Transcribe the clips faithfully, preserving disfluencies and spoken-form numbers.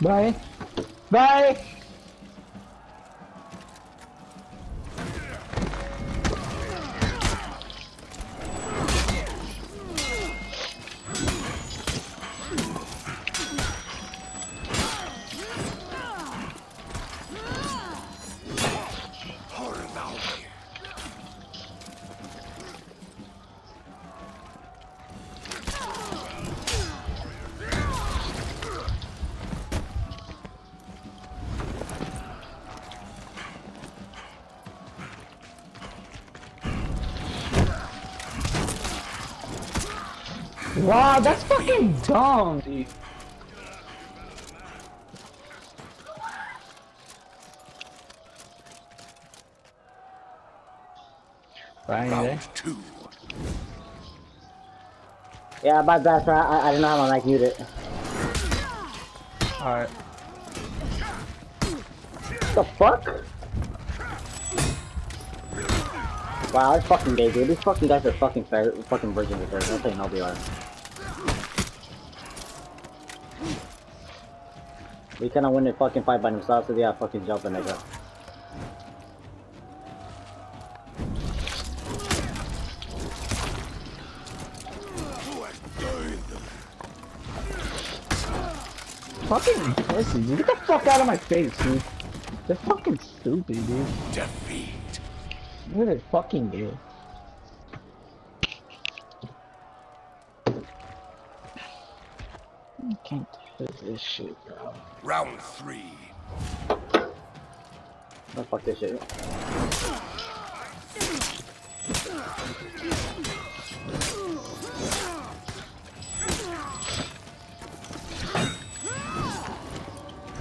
Bye. Bye. Wow, that's fucking dumb, dude. Brian, you there? Two. Yeah, about that, so I, I didn't know how to like mute it. Alright. The fuck? Wow, it's fucking gay, dude. These fucking guys are fucking fair, fucking virgins with theirs. I'm saying no B R. We cannot win the fucking fight by themselves, so they are fucking jumping, nigga. Fucking pussy, dude. Get the fuck out of my face, dude. They're fucking stupid, dude. Defeat. Look at this fucking dude. I can't do this shit, bro. Round three. Oh, fuck this shit.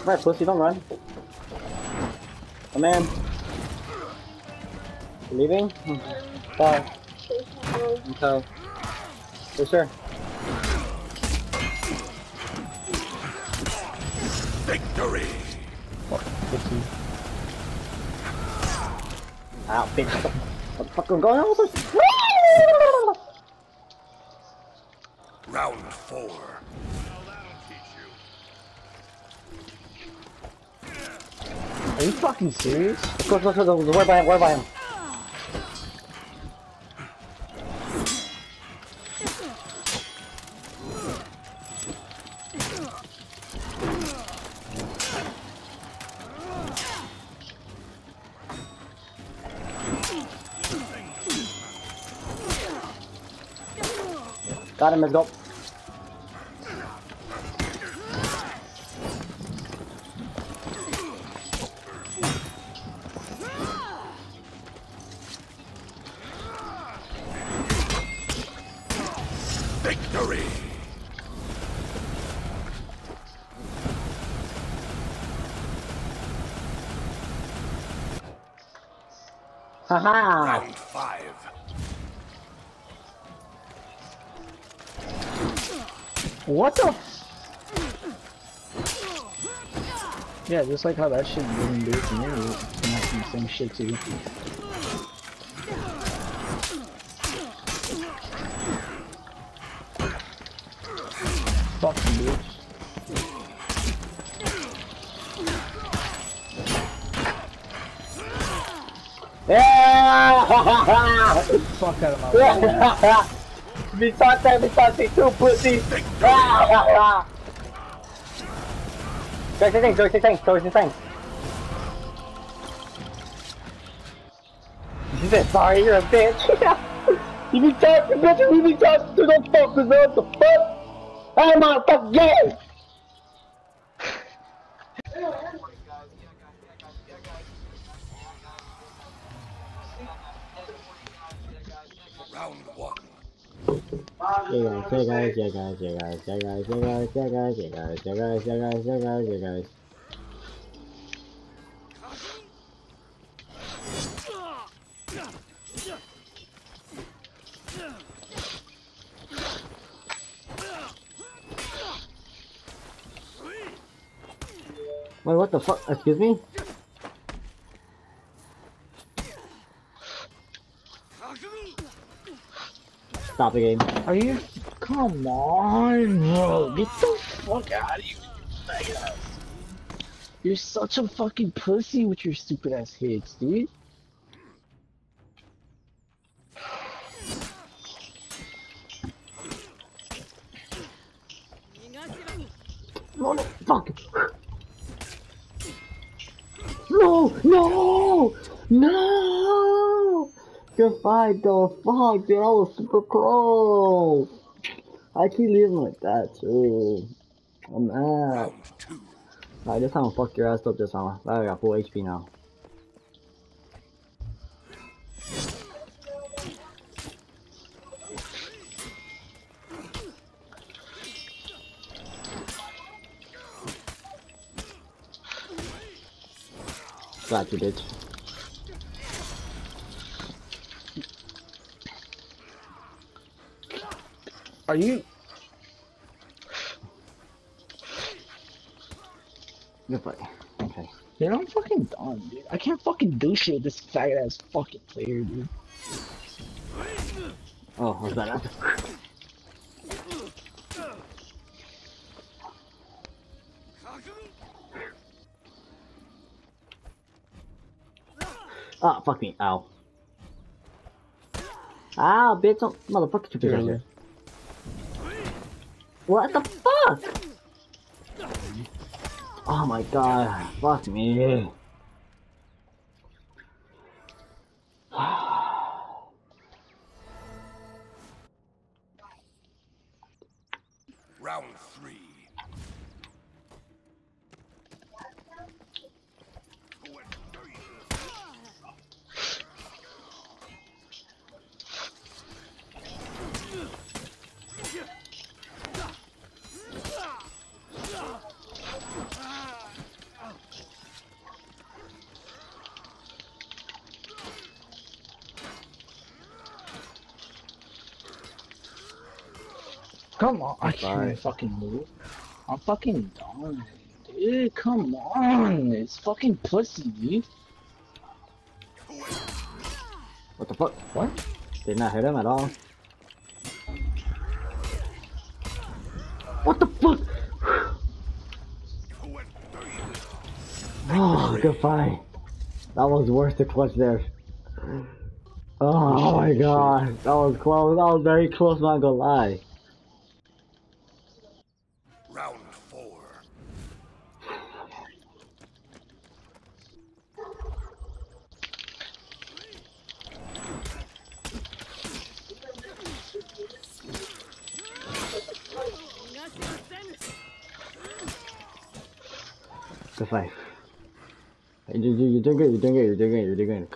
Alright, pussy, don't run. Oh man. You leaving? Bye. Okay. For sure. Victory! Fuck, bitchy. Ow, bitch. What the fuck is going on with this? Round four. Are you fucking serious? Go, go, go, go. Where by him, where by him. Got him, let's go. Victory! Haha! Round five. What the? Yeah, just like how that shit didn't do it to me, it's not the same shit to you. Fucking bitch. Yeah! Get the fuck out of my way. We thought that, we thought they too, pussy! Ah, ah, ah. Go to the tank, go to the tank, go to the tank! You said sorry, you're a bitch! You be talking, bitch, you be talking to those folks, man, what the fuck? I'm on fucking game! Round one. Hey guys, hey guys, hey guys, hey guys, hey guys, hey guys, hey guys, hey guys, hey guys, hey guys, hey guys, hey guys. Wait, what the fuck? Excuse me? Stop the game. Are you? Come on, bro. Get the fuck out of here. You're such a fucking pussy with your stupid ass hits, dude. No, no, fuck. No, no, no. Goodbye, dog. Fuck, dude, I was super close. I keep leaving like that too. I'm mad. Alright, this time I'll fuck your ass up this time. I got full H P now. Got you, bitch. Are you? Goodbye. Okay. Dude, I'm fucking done, dude. I can't fucking do shit with this faggot ass fucking player, dude. Oh, was that up? Ah, oh, fuck me. Ow. Ow, bitch. Don't motherfucker to be here. What the fuck? Oh my god. Fuck me. Round three. Come on, I can't fucking move. I'm fucking done, dude. Come on, it's fucking pussy, dude. What the fuck? What? Did not hit him at all. What the fuck? Oh, goodbye. That was worth the clutch there. Oh my god, that was close. That was very close. Not gonna lie. That's fine. You, you, you're doing good, you're doing good, you're doing good, you're doing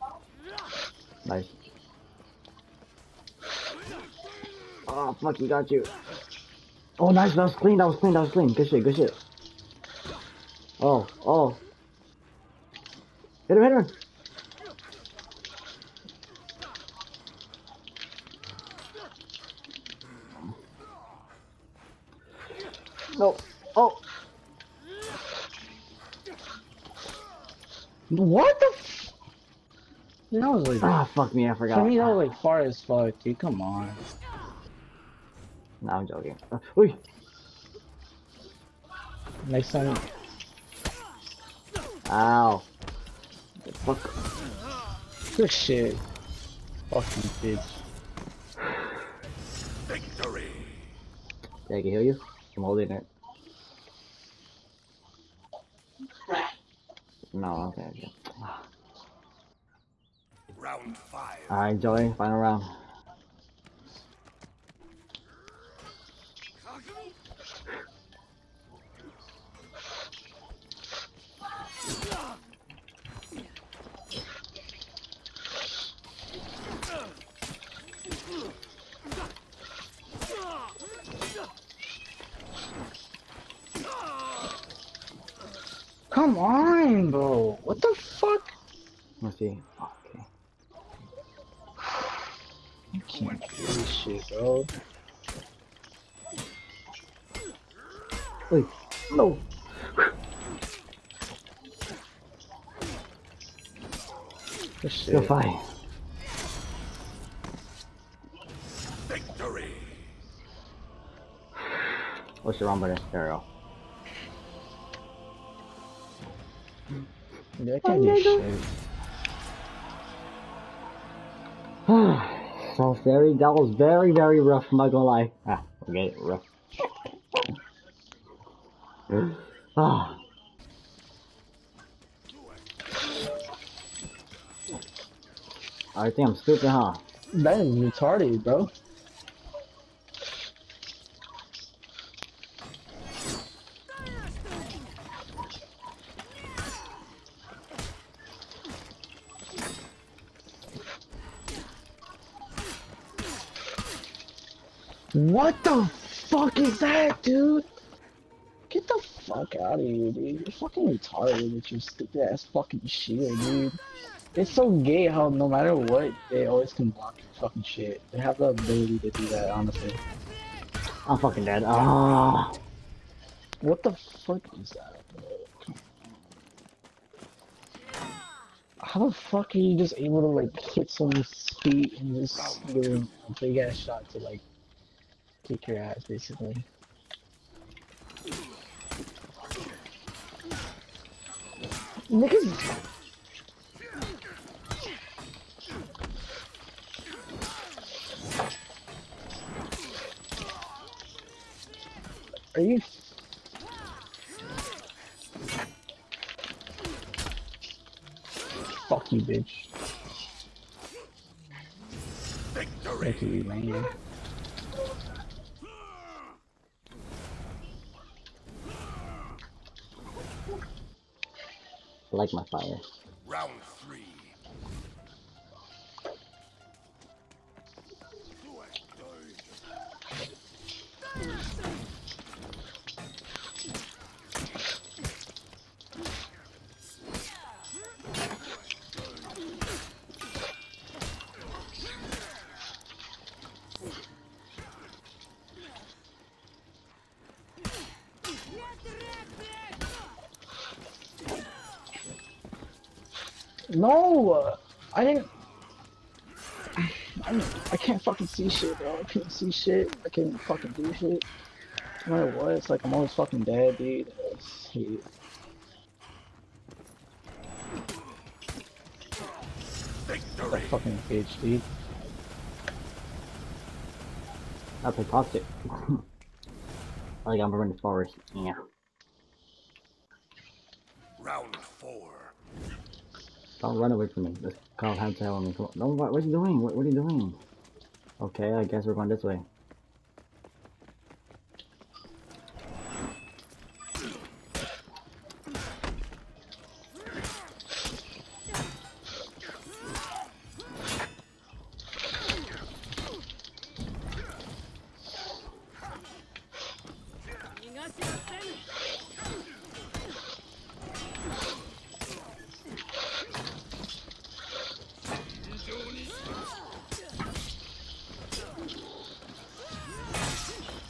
good. Nice. Oh, fuck, he got you. Oh, nice, that was clean, that was clean, that was clean. Good shit, good shit. Oh, oh. Hit him, hit him. No. Oh. What the f- Dude, that was like- Ah, fuck me, I forgot. For me, that was like far as fuck, dude. Come on. No, I'm joking. Uh, Wait. Next time. Ow. Fuck. Good shit. Fucking bitch. Victory. Did I heal you? I'm holding it. No, okay, okay. Round five. Alright, Joey, final round. Come on, bro. What the fuck? Let's see. Oh, okay. You can't do this shit, bro. Wait. No. Good shit. You're fine. Victory. What's the wrong button? There we go. I can't do shit. So very, that was very, very rough, I'm not gonna lie. Ah, okay, rough. Ah. I think I'm stupid, huh? That is retarded, bro. What the fuck is that, dude? Get the fuck out of here, dude. You're fucking retarded with your stupid ass fucking shield, dude. It's so gay how no matter what, they always can block your fucking shit. They have the ability to do that, honestly. I'm fucking dead. Ah. What the fuck is that, bro? How the fuck are you just able to, like, hit someone's feet and just give them a big ass shot to, like, kick your ass, basically? Niggas. Are you? Fuck you, bitch. Victory. Thank you, man. I like my fire. Round three. No! I didn't... I, I can't fucking see shit, bro. I can't see shit. I can't fucking do shit. No matter what, it's like I'm always fucking dead, dude. I just hate it. That fucking bitch, dude. That's a toxic. Like, I'm running the forest. Yeah. Round four. Don't run away from me. Just call him to help me. Come on. No, what, what are you doing? What, what are you doing? Okay, I guess we're going this way.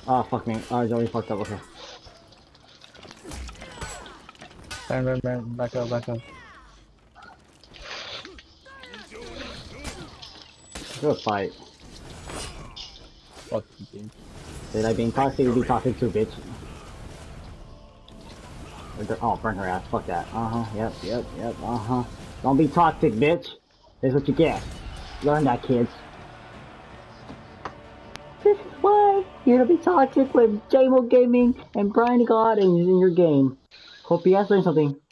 Oh fuck me, I was already fucked up with her. Run, run, run, back up, back up. Good fight. Fuck you, dude. Did I being toxic? You'd be toxic too, bitch. Oh, burn her ass, fuck that. Uh huh, yep, yep, yep, uh huh. Don't be toxic, bitch. That's what you get. Learn that, kids. You're gonna be toxic with J M O Gaming and Bryan the God and in your game. Hope you guys learned something.